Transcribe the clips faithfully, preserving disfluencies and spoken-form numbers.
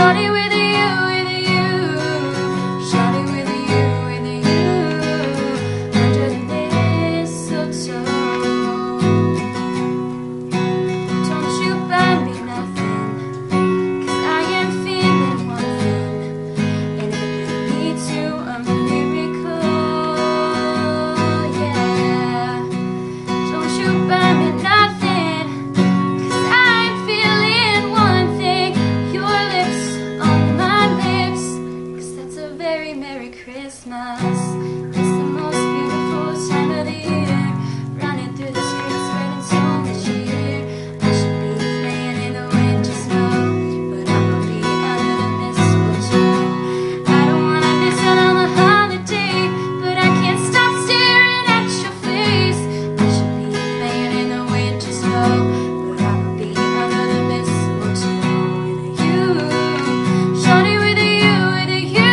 Shawty with you, with you, Shawty with you, with you, under the mistletoe. Don't you buy me nothing, 'cause I am feeling one thing, and if you need to, a miracle, yeah. Don't you buy me nothing. Merry Christmas, it's the most beautiful time of the year. Running through the streets, spreading so much cheer. I should be playing in the winter snow, but I'ma be under the mistletoe. I don't wanna miss out on the holiday, but I can't stop staring at your face. I should be playing in the winter snow, but I'ma be under the mistletoe with you. Shawty with you, with you.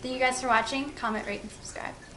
Thank you guys for watching. Comment, rate, and subscribe.